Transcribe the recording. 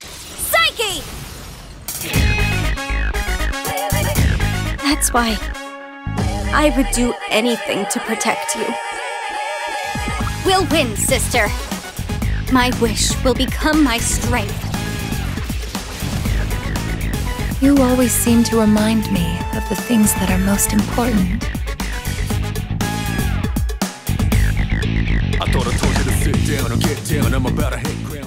Psyche! That's why I would do anything to protect you. We'll win, sister. My wish will become my strength. You always seem to remind me of the things that are most important. I thought I told you to sit down or get down. I'm about to hit ground.